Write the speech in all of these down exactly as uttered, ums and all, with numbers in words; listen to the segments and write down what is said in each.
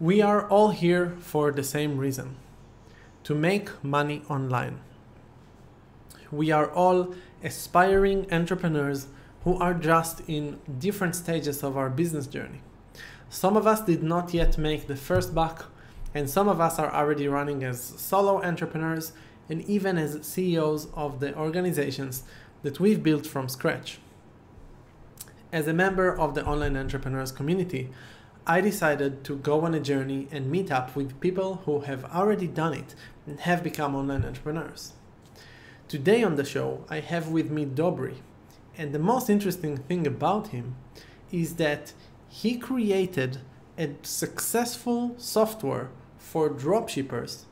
We are all here for the same reason, to make money online. We are all aspiring entrepreneurs who are just in different stages of our business journey. Some of us did not yet make the first buck, and some of us are already running as solo entrepreneurs and even as C E Os of the organizations that we've built from scratch. As a member of the online entrepreneurs community, I decided to go on a journey and meet up with people who have already done it and have become online entrepreneurs. Today on the show, I have with me Dobri, and the most interesting thing about him is that he created a successful software for dropshippers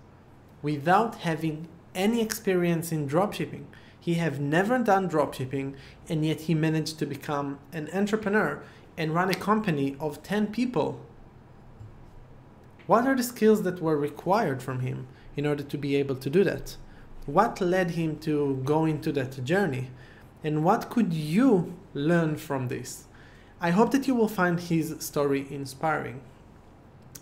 without having any experience in dropshipping. He have never done dropshipping, and yet he managed to become an entrepreneur and run a company of ten people. What are the skills that were required from him in order to be able to do that? What led him to go into that journey? And what could you learn from this? I hope that you will find his story inspiring.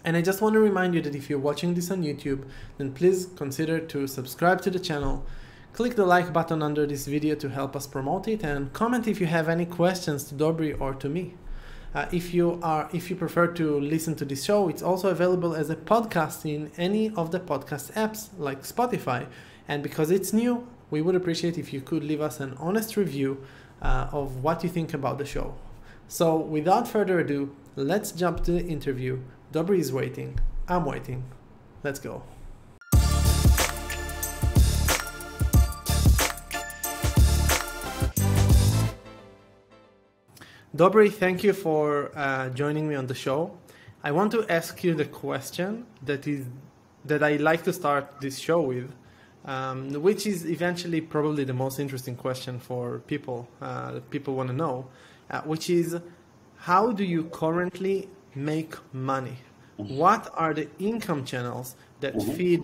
And I just want to remind you that if you're watching this on YouTube, then please consider to subscribe to the channel, click the like button under this video to help us promote it, and comment if you have any questions to Dobri or to me. Uh, if you are, if you prefer to listen to this show, it's also available as a podcast in any of the podcast apps like Spotify. And because it's new, we would appreciate if you could leave us an honest review uh, of what you think about the show. So without further ado, let's jump to the interview. Dobri is waiting. I'm waiting. Let's go. Dobri, thank you for uh, joining me on the show. I want to ask you the question that is that I like to start this show with, um, which is eventually probably the most interesting question for people uh, that people want to know, uh, which is, how do you currently make money? What are the income channels that feed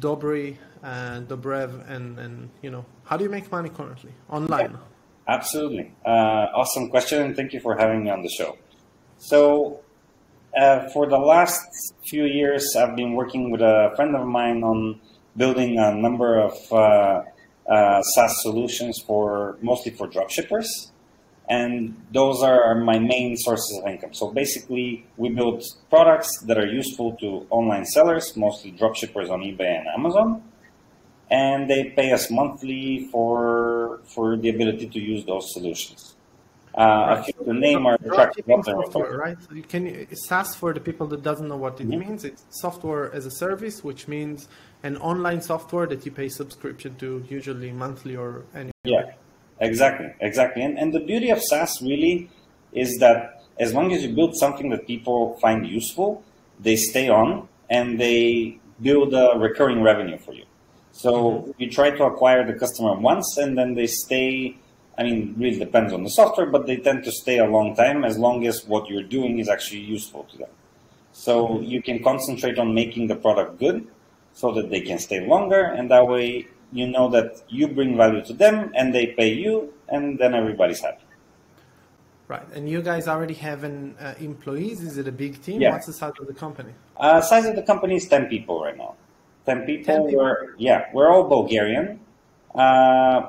Dobri, uh, Dobrev, and and you know, how do you make money currently online? Yeah. Absolutely. Uh, awesome question, and thank you for having me on the show. So uh, for the last few years, I've been working with a friend of mine on building a number of uh, uh, SaaS solutions for mostly for dropshippers. And those are my main sources of income. So basically, we build products that are useful to online sellers, mostly dropshippers on eBay and Amazon. And they pay us monthly for for the ability to use those solutions. Uh, right. I think the name are dropshipping software, right? So you can SaaS, for the people that doesn't know what it mm-hmm. means. It's software as a service, which means an online software that you pay subscription to, usually monthly or annually. Yeah, exactly, exactly. And and the beauty of SaaS really is that as long as you build something that people find useful, they stay on and they build a recurring revenue for you. So you try to acquire the customer once, and then they stay. I mean, really depends on the software, but they tend to stay a long time as long as what you're doing is actually useful to them. So you can concentrate on making the product good so that they can stay longer, and that way you know that you bring value to them and they pay you, and then everybody's happy. Right. And you guys already have an, uh, employees. Is it a big team? Yeah. What's the size of the company? Uh, size of the company is ten people right now. Ten people, Ten people. Were, yeah, we're all Bulgarian. Uh,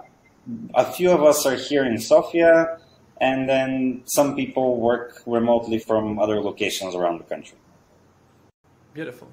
a few of us are here in Sofia, and then some people work remotely from other locations around the country. Beautiful.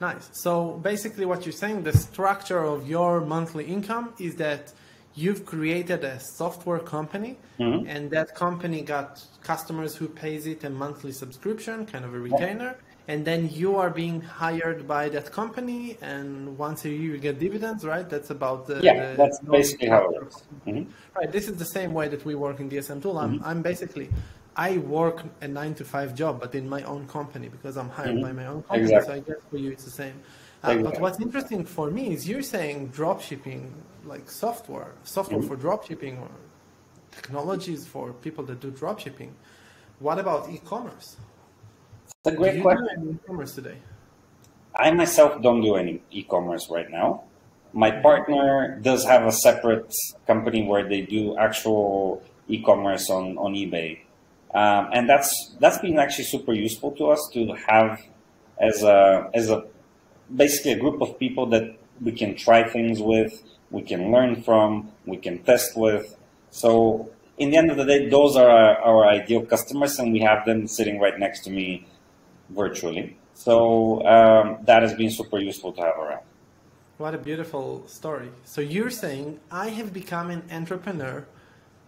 Nice. So basically what you're saying, the structure of your monthly income is that you've created a software company, mm-hmm. and that company got customers who pays it a monthly subscription, kind of a retainer. Yeah. And then you are being hired by that company, and once a year you get dividends, right? That's about the... Yeah, the, that's basically how it works. Mm-hmm. Right, this is the same way that we work in D S M Tool. I'm, mm-hmm. I'm basically, I work a nine to five job, but in my own company, because I'm hired mm-hmm. by my own company, exactly. So I guess for you it's the same. Uh, exactly. But what's interesting for me is you're saying dropshipping, like software, software mm-hmm. for dropshipping, or technologies for people that do dropshipping. What about e-commerce? It's a great do you question. Do any e-commerce today? I myself don't do any e-commerce right now. My partner does have a separate company where they do actual e-commerce on, on eBay. Um, and that's that's been actually super useful to us to have as a as a basically a group of people that we can try things with, we can learn from, we can test with. So in the end of the day, those are our, our ideal customers, and we have them sitting right next to me virtually. So um, that has been super useful to have around. What a beautiful story. So you're saying, I have become an entrepreneur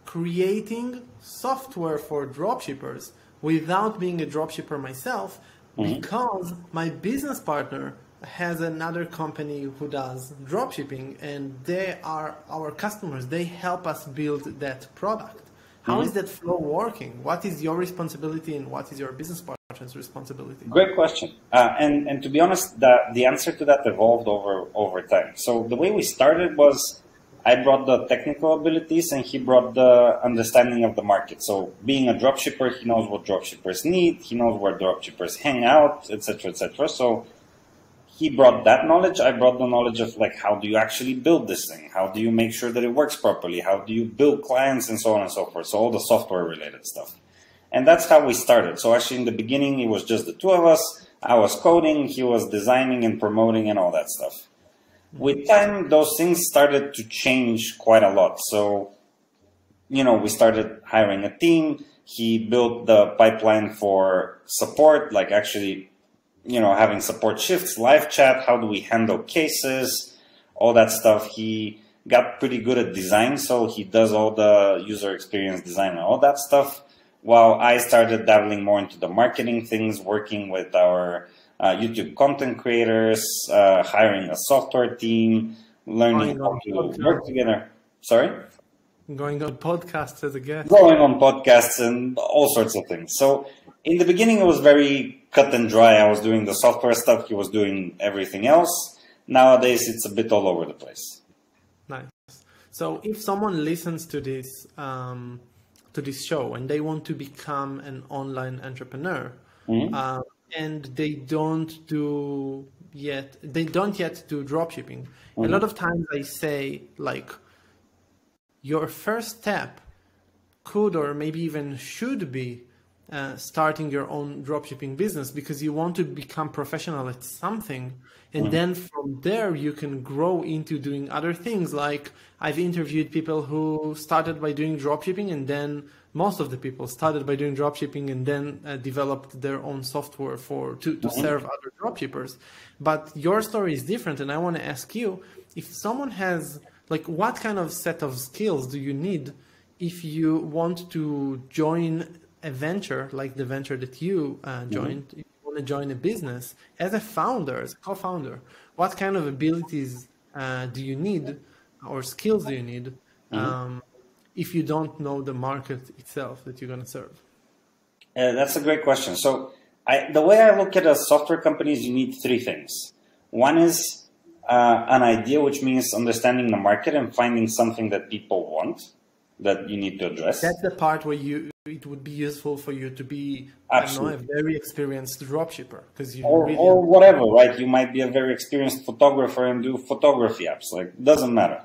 creating software for dropshippers without being a dropshipper myself, mm-hmm. because my business partner has another company who does dropshipping, and they are our customers. They help us build that product. How mm-hmm. is that flow working? What is your responsibility and what is your business partner's responsibility? Great question. Uh, and, and to be honest, the, the answer to that evolved over, over time. So the way we started was I brought the technical abilities and he brought the understanding of the market. So being a dropshipper, he knows what dropshippers need. He knows where dropshippers hang out, et cetera, et cetera. So he brought that knowledge. I brought the knowledge of like, how do you actually build this thing? How do you make sure that it works properly? How do you build clients and so on and so forth? So all the software related stuff. And that's how we started. So actually in the beginning, it was just the two of us. I was coding, he was designing and promoting and all that stuff. With time, those things started to change quite a lot. So, you know, we started hiring a team. He built the pipeline for support, like actually, you know, having support shifts, live chat, how do we handle cases, all that stuff. He got pretty good at design, so he does all the user experience design and all that stuff, while I started dabbling more into the marketing things, working with our uh, YouTube content creators, uh, hiring a software team, learning how to work together. Sorry? Going on podcasts as a guest. Going on podcasts and all sorts of things. So in the beginning, it was very cut and dry. I was doing the software stuff. He was doing everything else. Nowadays, it's a bit all over the place. Nice. So if someone listens to this, um, to this show and they want to become an online entrepreneur, mm-hmm. uh, and they don't do yet, they don't yet do dropshipping. Mm-hmm. A lot of times I say like, your first step could or maybe even should be uh, starting your own dropshipping business, because you want to become professional at something. And mm-hmm. then from there, you can grow into doing other things. Like I've interviewed people who started by doing dropshipping, and then most of the people started by doing dropshipping and then uh, developed their own software for to, to mm-hmm. serve other dropshippers. But your story is different. And I want to ask you, if someone has... like, what kind of set of skills do you need if you want to join a venture, like the venture that you uh, joined, mm-hmm. if you want to join a business, as a founder, as a co-founder, what kind of abilities uh, do you need or skills do you need mm-hmm. um, if you don't know the market itself that you're going to serve? Uh, that's a great question. So I, the way I look at a software company is you need three things. One is... Uh, an idea, which means understanding the market and finding something that people want that you need to address. That's the part where you it would be useful for you to be Absolutely. I don't know, a very experienced dropshipper, because you or, really or whatever, right? You might be a very experienced photographer and do photography apps. Like, doesn't matter.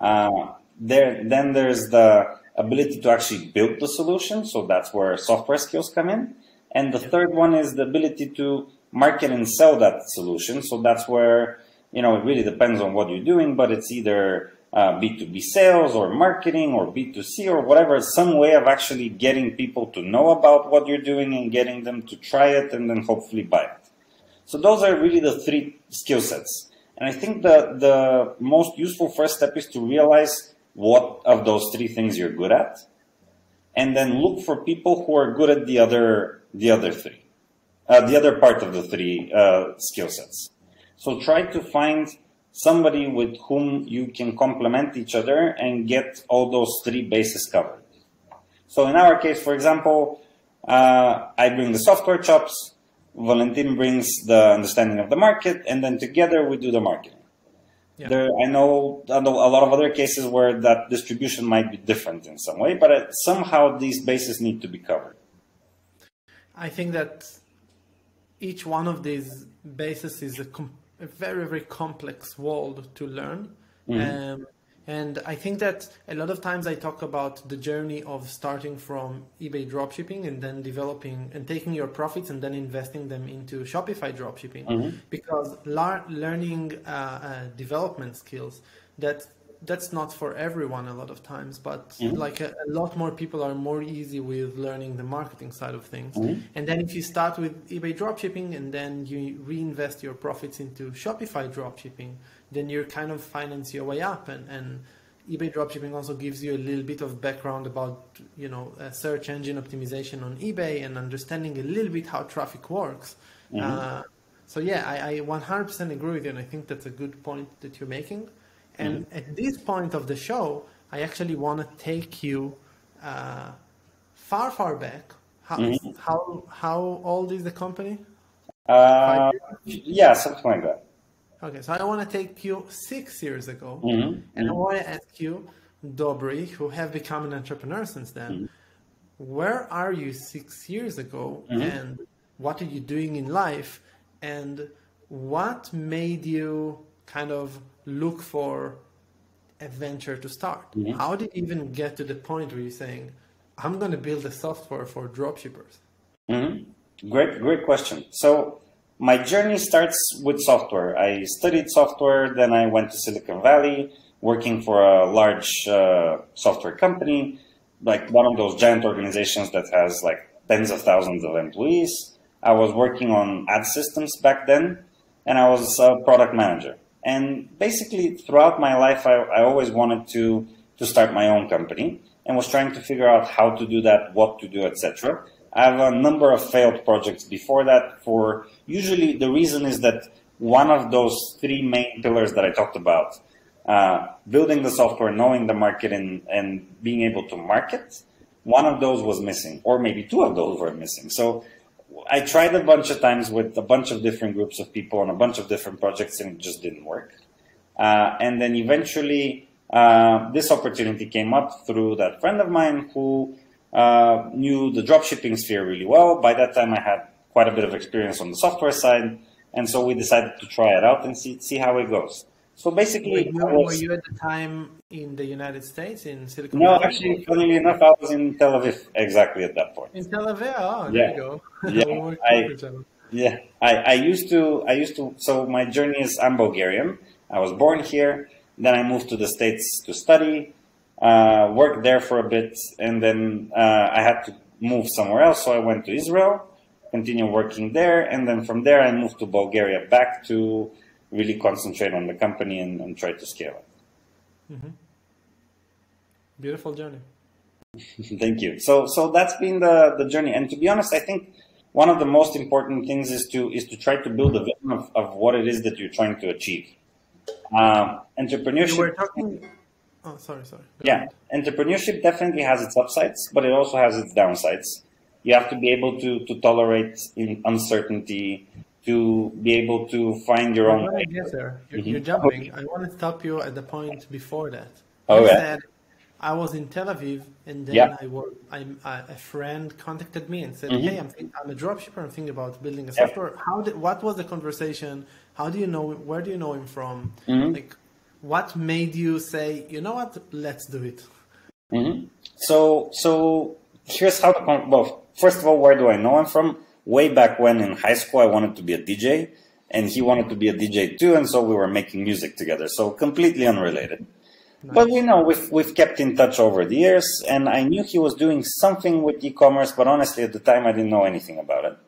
Uh, there, then there's the ability to actually build the solution. So that's where software skills come in. And the yeah. third one is the ability to market and sell that solution. So that's where you know, it really depends on what you're doing, but it's either uh, B two B sales or marketing or B two C or whatever, some way of actually getting people to know about what you're doing and getting them to try it and then hopefully buy it. So those are really the three skill sets. And I think the, the most useful first step is to realize what of those three things you're good at, and then look for people who are good at the other, the other three, uh, the other part of the three uh, skill sets. So try to find somebody with whom you can complement each other and get all those three bases covered. So in our case, for example, uh, I bring the software chops, Valentin brings the understanding of the market, and then together we do the marketing. Yeah. There, I know a lot of other cases where that distribution might be different in some way, but somehow these bases need to be covered. I think that each one of these bases is a, com a very, very complex world to learn. Mm-hmm. um, And I think that a lot of times I talk about the journey of starting from eBay dropshipping and then developing and taking your profits and then investing them into Shopify dropshipping, mm-hmm. because la- learning uh, uh, development skills, that that's not for everyone a lot of times, but mm-hmm. like a, a lot more people are more easy with learning the marketing side of things. Mm-hmm. And then if you start with eBay dropshipping and then you reinvest your profits into Shopify dropshipping, then you're kind of finance your way up. And, and eBay dropshipping also gives you a little bit of background about, you know, search engine optimization on eBay and understanding a little bit how traffic works. Mm-hmm. Uh, so yeah, I, I one hundred percent agree with you. And I think that's a good point that you're making. And mm-hmm. at this point of the show, I actually want to take you uh, far, far back. How, mm-hmm. how how old is the company? Uh, yeah, something like that. Okay, so I want to take you six years ago. Mm-hmm. And I want to ask you, Dobri, who have become an entrepreneur since then, mm-hmm. where are you six years ago? Mm-hmm. And what are you doing in life? And what made you kind of look for a venture to start? Mm-hmm. How did you even get to the point where you're saying, I'm going to build a software for dropshippers? Mm-hmm. Great, great question. So my journey starts with software. I studied software, then I went to Silicon Valley, working for a large uh, software company, like one of those giant organizations that has like tens of thousands of employees. I was working on ad systems back then, and I was a product manager. And basically, throughout my life, I, I always wanted to, to start my own company and was trying to figure out how to do that, what to do, et cetera. I have a number of failed projects before that. For usually, the reason is that one of those three main pillars that I talked about, uh, building the software, knowing the market, and, and being able to market, one of those was missing, or maybe two of those were missing. So I tried a bunch of times with a bunch of different groups of people on a bunch of different projects, and it just didn't work. Uh, and then eventually, uh, this opportunity came up through that friend of mine who uh, knew the dropshipping sphere really well. By that time, I had quite a bit of experience on the software side. And so we decided to try it out and see, see how it goes. So basically, were you, were you at the time in the United States, in Silicon Valley? No, actually, funnily enough, I was in Tel Aviv exactly at that point. In Tel Aviv, oh, there yeah. you go. Yeah, I, yeah. I, I used to, I used to. So my journey is, I'm Bulgarian. I was born here. Then I moved to the States to study, uh, worked there for a bit, and then uh, I had to move somewhere else. So I went to Israel, continued working there, and then from there I moved to Bulgaria back to really concentrate on the company and, and try to scale it. Mm-hmm. Beautiful journey. Thank you. So, so that's been the, the journey. And to be honest, I think one of the most important things is to, is to try to build a vision of, of what it is that you're trying to achieve. Um, entrepreneurship. You were talking... Oh, sorry, sorry. Go yeah. ahead. Entrepreneurship definitely has its upsides, but it also has its downsides. You have to be able to, to tolerate in uncertainty, to be able to find your own way. Yes, sir. You're, mm-hmm. you're jumping. Okay. I want to stop you at the point before that. Oh, okay. I said I was in Tel Aviv, and then yeah. I, work, I, a friend contacted me and said, mm-hmm. "Hey, I'm, I'm a dropshipper. I'm thinking about building a yeah. software. How? Did, what was the conversation? How do you know? Where do you know him from? Mm-hmm. Like, what made you say, you know what? Let's do it." Mm-hmm. So, so here's how. To, well, first of all, where do I know I'm from? Way back when in high school, I wanted to be a D J, and he wanted to be a D J too, and so we were making music together. So completely unrelated. Nice. But you know, we've, we've kept in touch over the years, and I knew he was doing something with e-commerce, but honestly, at the time, I didn't know anything about it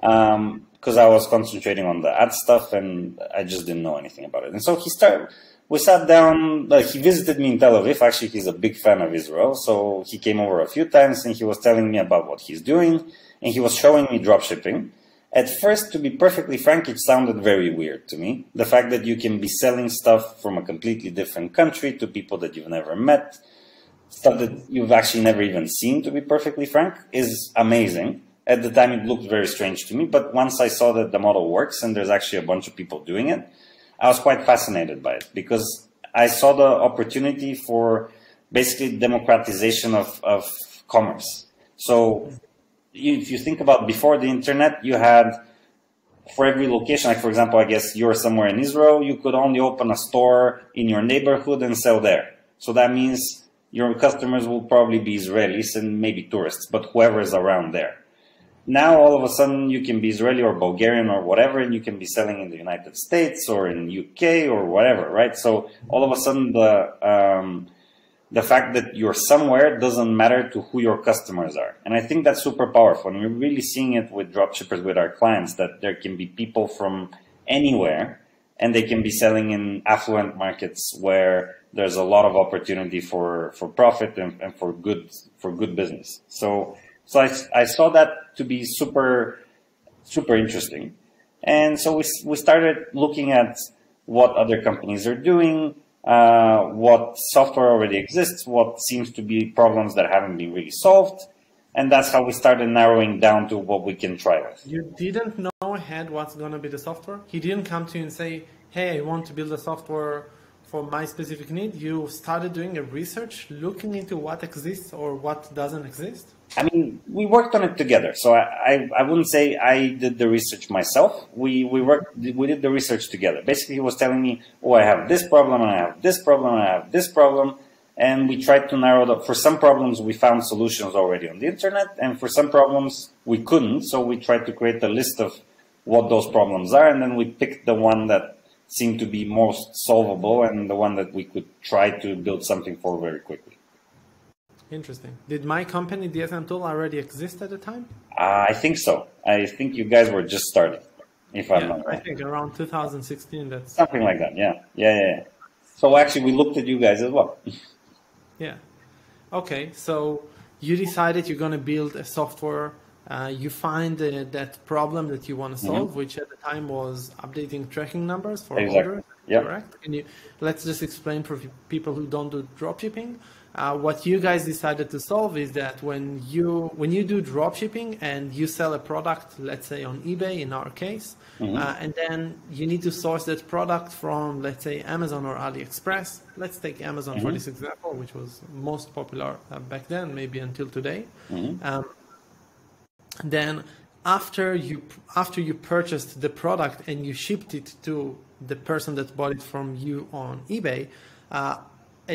because um, I was concentrating on the ad stuff, and I just didn't know anything about it. And so he started, we sat down, like, he visited me in Tel Aviv. Actually, he's a big fan of Israel, so he came over a few times, and he was telling me about what he's doing. And he was showing me dropshipping. At first, to be perfectly frank, it sounded very weird to me. The fact that you can be selling stuff from a completely different country to people that you've never met, stuff that you've actually never even seen, to be perfectly frank, is amazing. At the time, it looked very strange to me. But once I saw that the model works and there's actually a bunch of people doing it, I was quite fascinated by it because I saw the opportunity for basically democratization of, of commerce. So if you think about before the internet, you had for every location, like for example, I guess you're somewhere in Israel, you could only open a store in your neighborhood and sell there. So that means your customers will probably be Israelis and maybe tourists, but whoever is around there. Now, all of a sudden, you can be Israeli or Bulgarian or whatever, and you can be selling in the United States or in U K or whatever, right? So all of a sudden, the um, the fact that you're somewhere doesn't matter to who your customers are. And I think that's super powerful. And we're really seeing it with dropshippers, with our clients, that there can be people from anywhere, and they can be selling in affluent markets where there's a lot of opportunity for, for profit and, and for good, for good business. So, so I, I saw that to be super, super interesting. And so we, we started looking at what other companies are doing, uh, what software already exists, what seems to be problems that haven't been really solved. And that's how we started narrowing down to what we can try with. You didn't know ahead what's going to be the software? He didn't come to you and say, hey, I want to build a software for my specific need. You started doing a research, looking into what exists or what doesn't exist? I mean, we worked on it together. So I, I, I wouldn't say I did the research myself. We, we, worked, we did the research together. Basically, he was telling me, oh, I have this problem, and I have this problem, and I have this problem. And we tried to narrow it up. For some problems, we found solutions already on the internet. And for some problems, we couldn't. So we tried to create a list of what those problems are. And then we picked the one that seemed to be most solvable and the one that we could try to build something for very quickly. Interesting. Did my company, D S M Tool, already exist at the time? Uh, I think so. I think you guys were just starting, if yeah, I'm not right. I think around two thousand sixteen. That's something like that. Yeah. yeah, yeah, yeah. So actually, we looked at you guys as well. Yeah. Okay. So you decided you're going to build a software. Uh, you find uh, that problem that you want to solve, mm-hmm. which at the time was updating tracking numbers for exactly. orders, yep. correct? Can you, let's just explain for people who don't do dropshipping. Uh, what you guys decided to solve is that when you when you do dropshipping and you sell a product, let's say on eBay in our case, mm-hmm. uh, and then you need to source that product from, let's say, Amazon or AliExpress. Let's take Amazon mm-hmm. for this example, which was most popular uh, back then, maybe until today. Mm-hmm. um, Then after you after you purchased the product and you shipped it to the person that bought it from you on eBay, uh,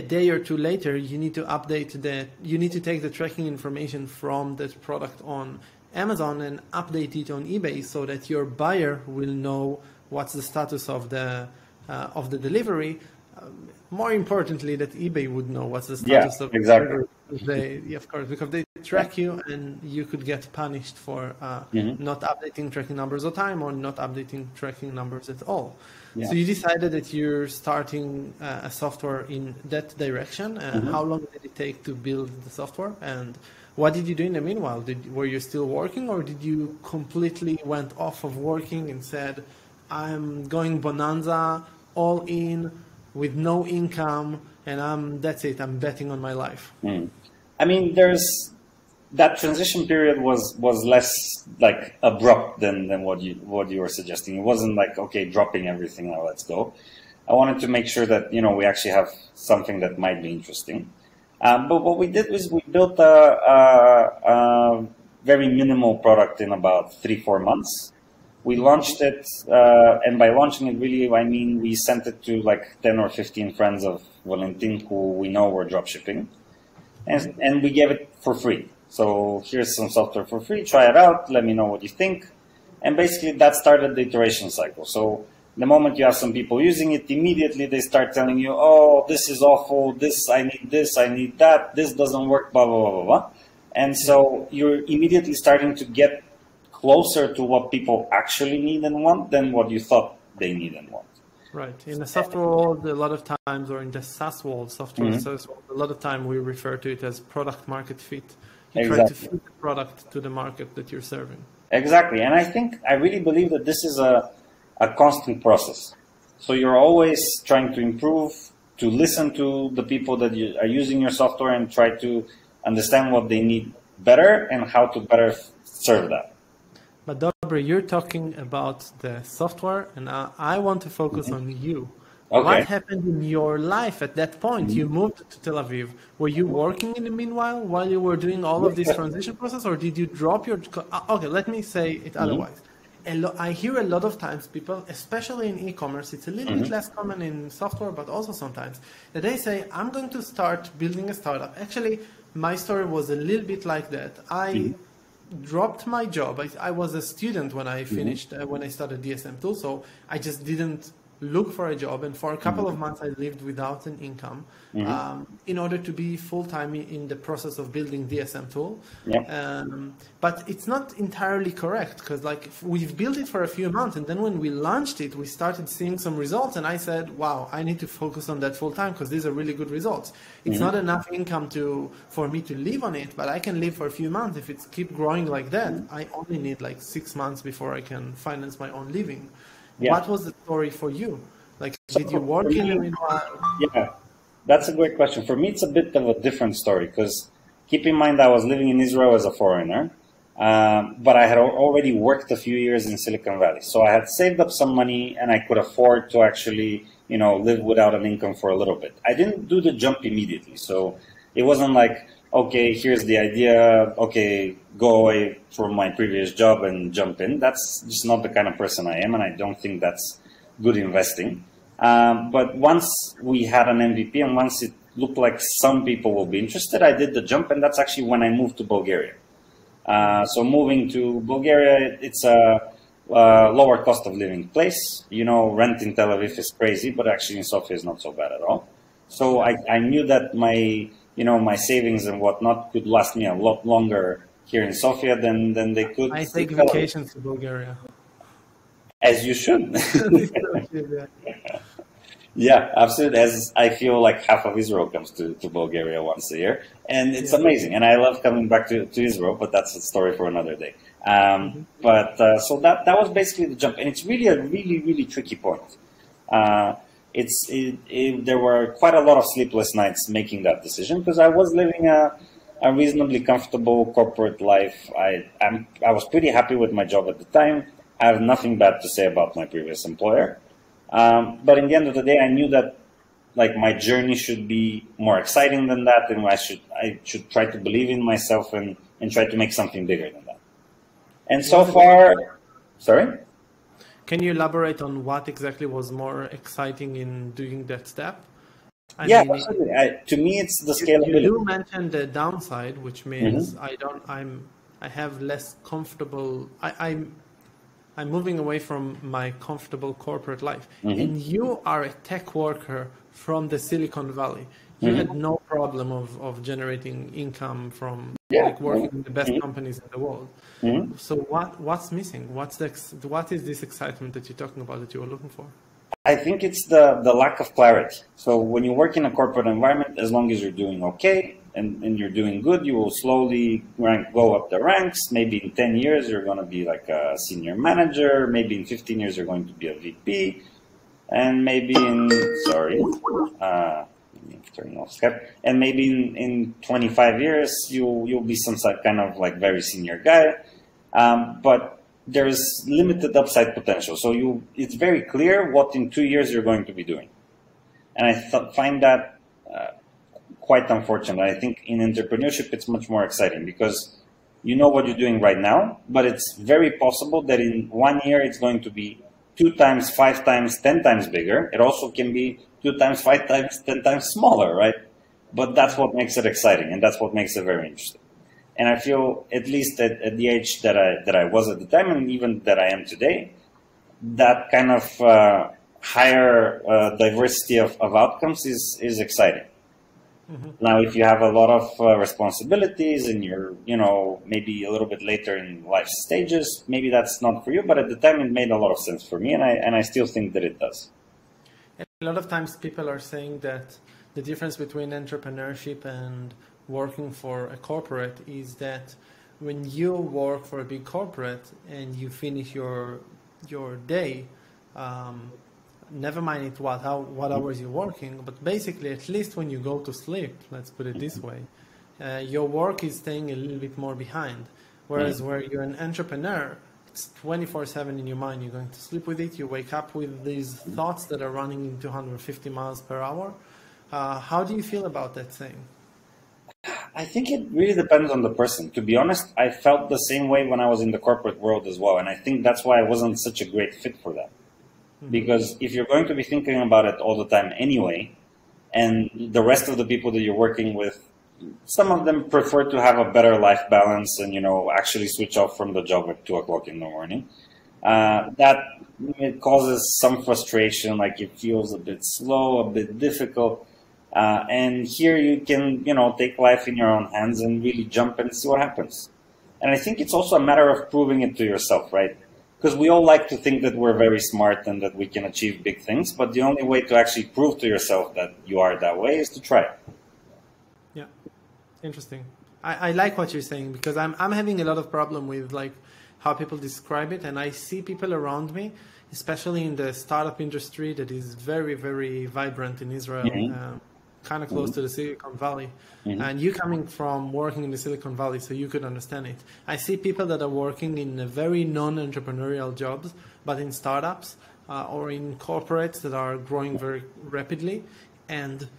a day or two later, you need to update the, you need to take the tracking information from that product on Amazon and update it on eBay so that your buyer will know what's the status of the, uh, of the delivery. Um, more importantly, that eBay would know what's the status yeah, of the exactly. delivery. They, yeah, of course, because they track you and you could get punished for uh, mm-hmm. not updating tracking numbers all time or not updating tracking numbers at all. Yeah. So you decided that you're starting uh, a software in that direction. Uh, mm-hmm. How long did it take to build the software? And what did you do in the meanwhile? Did, were you still working or did you completely went off of working and said, I'm going bonanza, all in, with no income, and I'm, that's it, I'm betting on my life? Mm. I mean, there's that transition period was, was less like abrupt than, than what you, what you were suggesting. It wasn't like, okay, dropping everything now, let's go. I wanted to make sure that, you know, we actually have something that might be interesting. Um, but what we did was we built a, a, a very minimal product in about three, four months. We launched it, uh, and by launching it, really, I mean, we sent it to like ten or fifteen friends of Valentin who we know were dropshipping, and, and we gave it for free. So here's some software for free, try it out, let me know what you think. And basically that started the iteration cycle. So the moment you have some people using it, immediately they start telling you, oh, this is awful, this, I need this, I need that, this doesn't work, blah, blah, blah, blah. And so you're immediately starting to get closer to what people actually need and want than what you thought they need and want. Right. In the software world, a lot of times, or in the SaaS world, software mm-hmm. SaaS world, a lot of time we refer to it as product market fit. You exactly. try to fit the product to the market that you're serving. Exactly. And I think, I really believe that this is a, a constant process. So you're always trying to improve, to listen to the people that you are using your software and try to understand what they need better and how to better serve that. But Dobri, you're talking about the software, and I, I want to focus mm-hmm. on you. Okay. What happened in your life at that point? Mm-hmm. You moved to Tel Aviv. Were you working in the meanwhile while you were doing all of this transition process, or did you drop your... Okay, let me say it mm-hmm. otherwise. a lo- I hear a lot of times people, especially in e-commerce, it's a little mm-hmm. bit less common in software, but also sometimes, that they say, I'm going to start building a startup. Actually, my story was a little bit like that. I mm-hmm. dropped my job. I, I was a student when I finished, mm-hmm. uh, when I started D S M Tool, so I just didn't look for a job, and for a couple mm-hmm. of months I lived without an income mm-hmm. um, in order to be full-time in the process of building D S M Tool. Yeah. Um, but it's not entirely correct, because like we've built it for a few months, and then when we launched it, we started seeing some results, and I said, wow, I need to focus on that full-time because these are really good results. It's mm-hmm. not enough income to for me to live on it, but I can live for a few months. If it's keep growing like that, mm-hmm. I only need like six months before I can finance my own living. Yeah. What was the story for you? Like, so did you work me, in a... Yeah, that's a great question. For me, it's a bit of a different story, because keep in mind, I was living in Israel as a foreigner, um, but I had already worked a few years in Silicon Valley. So I had saved up some money and I could afford to actually, you know, live without an income for a little bit. I didn't do the jump immediately. So it wasn't like, okay, here's the idea, okay, go away from my previous job and jump in. That's just not the kind of person I am, and I don't think that's good investing. Um, but once we had an M V P and once it looked like some people will be interested, I did the jump, and that's actually when I moved to Bulgaria. Uh, so moving to Bulgaria, it's a, a lower cost of living place. You know, rent in Tel Aviv is crazy, but actually in Sofia is not so bad at all. So I, I knew that my... you know, my savings and whatnot could last me a lot longer here in Sofia than, than they could. I take vacations to Bulgaria. As you should. Yeah, absolutely. As I feel like half of Israel comes to, to Bulgaria once a year. And it's yeah. amazing. And I love coming back to, to Israel, but that's a story for another day. Um, mm-hmm. But uh, so that, that was basically the jump. And it's really a really, really tricky point. Uh, It's it, it, there were quite a lot of sleepless nights making that decision, because I was living a, a reasonably comfortable corporate life. I I'm, I was pretty happy with my job at the time. I have nothing bad to say about my previous employer. Um, but in the end of the day, I knew that like my journey should be more exciting than that, and I should I should try to believe in myself and, and try to make something bigger than that. And so far, sorry? Can you elaborate on what exactly was more exciting in doing that step? I yeah, mean, absolutely. I, to me, it's the scalability. You do mention the downside, which means mm-hmm. I don't. I'm. I have less comfortable. I, I'm. I'm moving away from my comfortable corporate life. Mm-hmm. And you are a tech worker from the Silicon Valley. You mm-hmm. had no problem of, of generating income from yeah. like working mm-hmm. in the best mm-hmm. companies in the world. Mm-hmm. So what what's missing? What's the what is this excitement that you're talking about that you were looking for? I think it's the, the lack of clarity. So when you work in a corporate environment, as long as you're doing okay and, and you're doing good, you will slowly rank, go up the ranks. Maybe in ten years, you're going to be like a senior manager. Maybe in fifteen years, you're going to be a V P. And maybe in, sorry, uh, turning off Skype. And maybe in, in twenty-five years, you'll, you'll be some kind of like very senior guy. Um, but there's limited upside potential. So you, it's very clear what in two years you're going to be doing. And I th- find that uh, quite unfortunate. I think in entrepreneurship, it's much more exciting because you know what you're doing right now, but it's very possible that in one year, it's going to be two times, five times, ten times bigger. It also can be two times, five times, ten times smaller, right? But that's what makes it exciting, and that's what makes it very interesting. And I feel, at least at, at the age that I that I was at the time, and even that I am today, that kind of uh, higher uh, diversity of, of outcomes is is exciting. Mm-hmm. Now, if you have a lot of uh, responsibilities and you're, you know, maybe a little bit later in life stages, maybe that's not for you. But at the time, it made a lot of sense for me, and I and I still think that it does. A lot of times, people are saying that the difference between entrepreneurship and working for a corporate is that when you work for a big corporate and you finish your your day, um, never mind it what how what hours you're working, but basically at least when you go to sleep, let's put it this way, uh, your work is staying a little bit more behind. Whereas where you're an entrepreneur, it's twenty-four seven in your mind. You're going to sleep with it. You wake up with these thoughts that are running in two hundred fifty miles per hour. Uh, how do you feel about that thing? I think it really depends on the person. To be honest, I felt the same way when I was in the corporate world as well. And I think that's why I wasn't such a great fit for that. Mm-hmm. Because if you're going to be thinking about it all the time anyway, and the rest of the people that you're working with, some of them prefer to have a better life balance and, you know, actually switch off from the job at two o'clock in the morning. Uh, that it causes some frustration, like it feels a bit slow, a bit difficult. Uh, and here you can, you know, take life in your own hands and really jump and see what happens. And I think it's also a matter of proving it to yourself, right? Because we all like to think that we're very smart and that we can achieve big things, but the only way to actually prove to yourself that you are that way is to try it. Yeah. Interesting. I, I like what you're saying, because I'm, I'm having a lot of problem with like how people describe it. And I see people around me, especially in the startup industry that is very, very vibrant in Israel. Mm-hmm. um, kind of close mm-hmm. to the Silicon Valley. Mm-hmm. And you coming from working in the Silicon Valley, so you could understand it. I see people that are working in very non-entrepreneurial jobs, but in startups uh, or in corporates that are growing very rapidly. And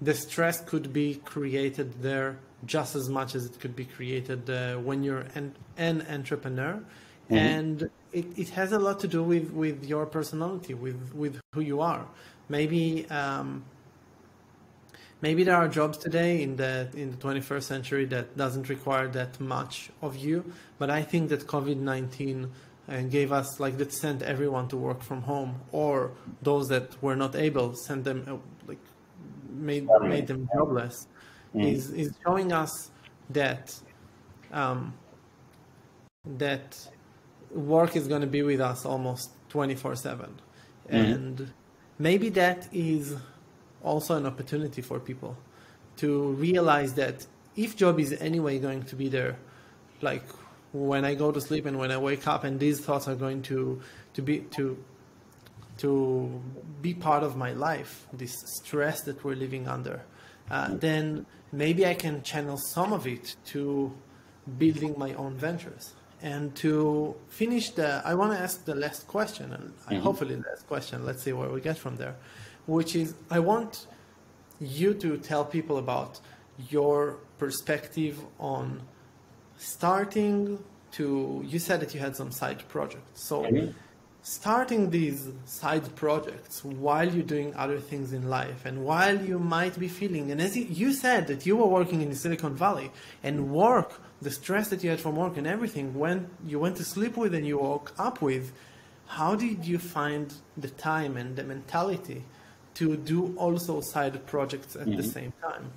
the stress could be created there just as much as it could be created uh, when you're an, an entrepreneur. Mm-hmm. And it, it has a lot to do with, with your personality, with, with who you are. Maybe... Um, Maybe there are jobs today in the in the twenty-first century that doesn't require that much of you, but I think that COVID nineteen uh, gave us, like, that sent everyone to work from home, or those that were not able sent them uh, like made made them jobless. Mm-hmm. is is showing us that um, that work is going to be with us almost twenty-four seven, and maybe that is also an opportunity for people to realize that if job is anyway going to be there, like when I go to sleep and when I wake up, and these thoughts are going to, to be to to be part of my life, this stress that we're living under, uh, then maybe I can channel some of it to building my own ventures. And to finish the, I want to ask the last question, and mm-hmm. hopefully the last question, let's see where we get from there, which is, I want you to tell people about your perspective on starting to, you said that you had some side projects. So mm-hmm. starting these side projects while you're doing other things in life, and while you might be feeling, and as you said that you were working in the Silicon Valley, and work, the stress that you had from work and everything, when you went to sleep with and you woke up with, how did you find the time and the mentality to do also side projects at mm-hmm. the same time?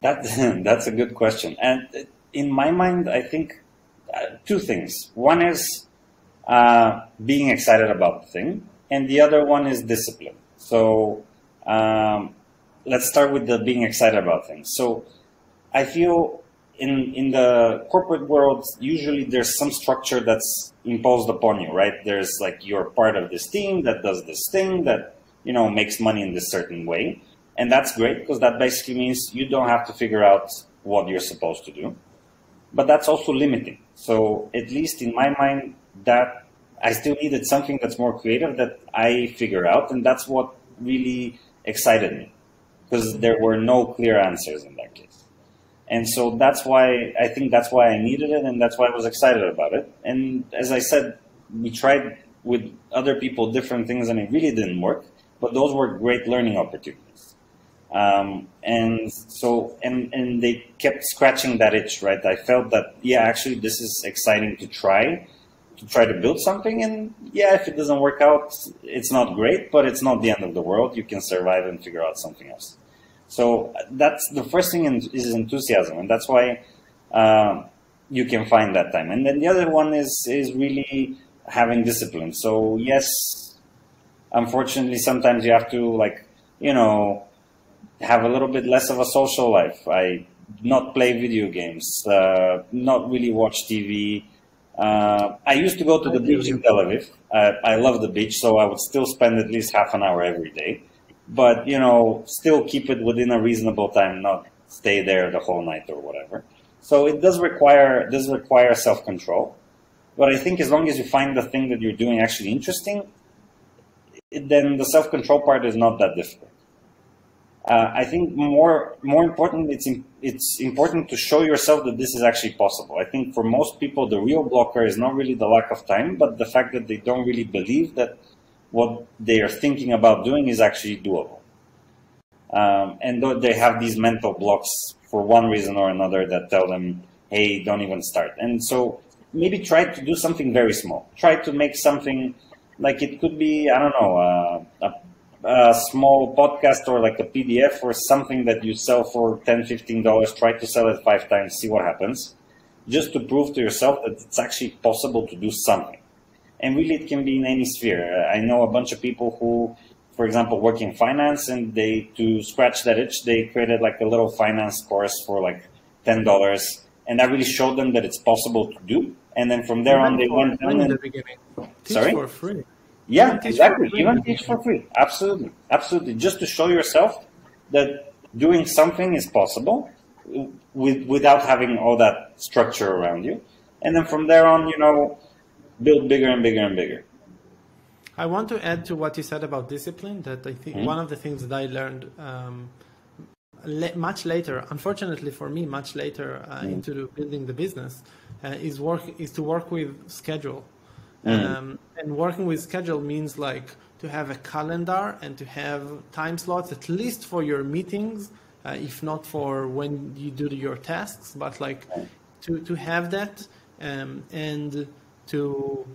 That, that's a good question. And in my mind, I think uh, two things. One is uh, being excited about the thing, and the other one is discipline. So um, let's start with the being excited about things. So I feel in in the corporate world, usually there's some structure that's imposed upon you, right? There's like, you're part of this team that does this thing that, you know, makes money in this certain way. And that's great, because that basically means you don't have to figure out what you're supposed to do. But that's also limiting. So at least in my mind, that I still needed something that's more creative that I figure out. And that's what really excited me, because there were no clear answers in that case. And so that's why, I think that's why I needed it, and that's why I was excited about it. And as I said, we tried with other people different things, and it really didn't work, but those were great learning opportunities. Um, and so, and, and they kept scratching that itch, right? I felt that, yeah, actually this is exciting to try, to try to build something. And yeah, if it doesn't work out, it's not great, but it's not the end of the world. You can survive and figure out something else. So that's the first thing, is enthusiasm, and that's why uh, you can find that time. And then the other one is is really having discipline. So yes, unfortunately, sometimes you have to, like, you know, have a little bit less of a social life. I not play video games, uh, not really watch T V. Uh, I used to go to the beach in Tel Aviv. Uh, I love the beach, so I would still spend at least half an hour every day. But, you know, still keep it within a reasonable time, not stay there the whole night or whatever. So it does require does require self-control. But I think as long as you find the thing that you're doing actually interesting, then the self-control part is not that difficult. Uh, I think more more importantly, it's in, it's important to show yourself that this is actually possible. I think for most people, the real blocker is not really the lack of time, but the fact that they don't really believe that what they are thinking about doing is actually doable. Um, and they have these mental blocks for one reason or another that tell them, hey, don't even start. And so maybe try to do something very small. Try to make something like it could be, I don't know, uh, a a small podcast or like a P D F or something that you sell for ten, fifteen dollars, try to sell it five times, see what happens, just to prove to yourself that it's actually possible to do something. And really it can be in any sphere. I know a bunch of people who, for example, work in finance, and they, to scratch that itch, they created like a little finance course for like ten dollars, and that really showed them that it's possible to do. And then from there on, they went down and... Sorry? For free. Yeah, exactly. Even teach for free. Absolutely. Absolutely. Just to show yourself that doing something is possible with, without having all that structure around you. And then from there on, you know, build bigger and bigger and bigger. I want to add to what you said about discipline, that I think mm-hmm. one of the things that I learned um, le- much later, unfortunately for me, much later uh, mm-hmm. into building the business uh, is work is to work with schedule. Mm-hmm. Um, and working with schedule means like to have a calendar and to have time slots, at least for your meetings, uh, if not for when you do your tasks, but like to, to have that um, and to,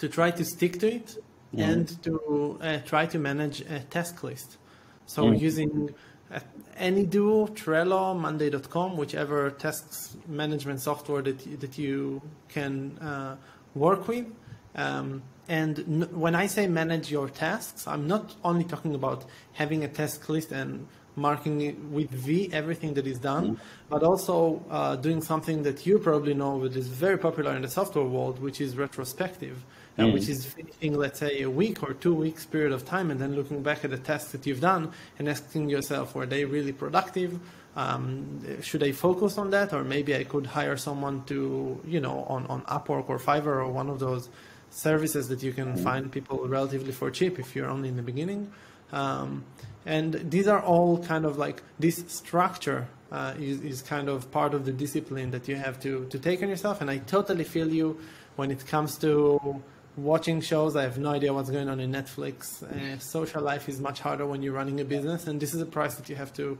to try to stick to it mm-hmm. and to uh, try to manage a task list. So mm-hmm. using uh, AnyDo, Trello, Monday dot com, whichever task management software that, that you can uh, work with. Um, and n- when I say manage your tasks, I'm not only talking about having a task list and marking it with V everything that is done, mm-hmm. but also uh, doing something that you probably know that is very popular in the software world, which is retrospective, mm-hmm. and which is finishing, let's say, a week or two weeks period of time and then looking back at the tasks that you've done and asking yourself, were they really productive? Um, should I focus on that? Or maybe I could hire someone to, you know, on, on Upwork or Fiverr or one of those services that you can find people relatively for cheap if you're only in the beginning. Um, and these are all kind of like this structure uh, is, is kind of part of the discipline that you have to, to take on yourself. And I totally feel you when it comes to watching shows. I have no idea what's going on in Netflix. Uh, social life is much harder when you're running a business. And this is a price that you have to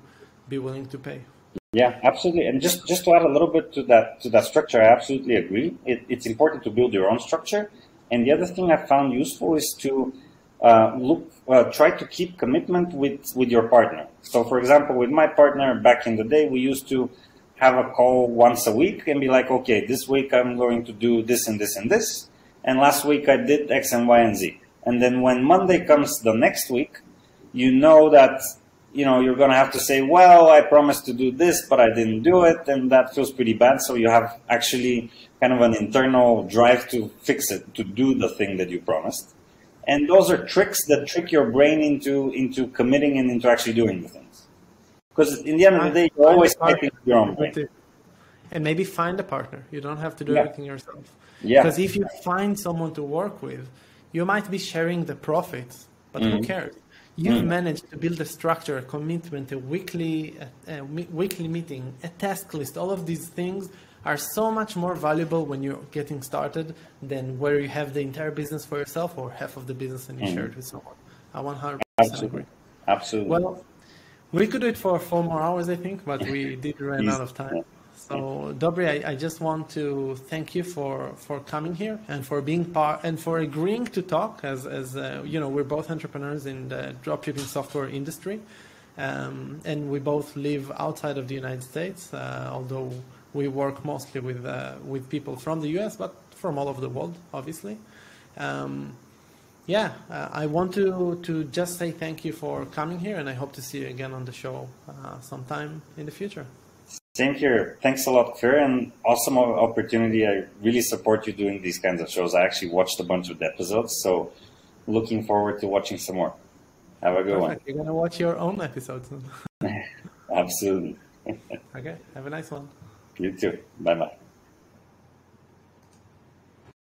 be willing to pay. Yeah, absolutely. And just, just to add a little bit to that to that structure, I absolutely agree. It, it's important to build your own structure. And the other thing I found useful is to uh, look, uh, try to keep commitment with, with your partner. So, for example, with my partner back in the day, we used to have a call once a week and be like, okay, this week I'm going to do this and this and this. And last week I did X and Y and Z. And then when Monday comes the next week, you know that you know, you're going to have to say, well, I promised to do this, but I didn't do it. And that feels pretty bad. So you have actually kind of an internal drive to fix it, to do the thing that you promised. And those are tricks that trick your brain into, into committing and into actually doing the things. Because in the end of the day, you're always fighting your own brain. And maybe find a partner. You don't have to do yeah. everything yourself. Yeah. Because if you find someone to work with, you might be sharing the profits, but mm-hmm. who cares? You've mm. managed to build a structure, a commitment, a weekly, a, a weekly meeting, a task list. All of these things are so much more valuable when you're getting started than where you have the entire business for yourself or half of the business and you mm. share it with someone. I one hundred percent Absolutely. agree. Absolutely. Well, we could do it for four more hours, I think, but we did run out of time. So, Dobri, I, I just want to thank you for, for coming here and for being part and for agreeing to talk. As as uh, you know, we're both entrepreneurs in the dropshipping software industry, um, and we both live outside of the United States. Uh, although we work mostly with uh, with people from the U S, but from all over the world, obviously. Um, yeah, uh, I want to to just say thank you for coming here, and I hope to see you again on the show uh, sometime in the future. Same here. Thanks a lot, Kfir, and awesome opportunity. I really support you doing these kinds of shows. I actually watched a bunch of the episodes, so looking forward to watching some more. Have a good Perfect. one. You're going to watch your own episodes. Absolutely. Okay, have a nice one. You too. Bye-bye.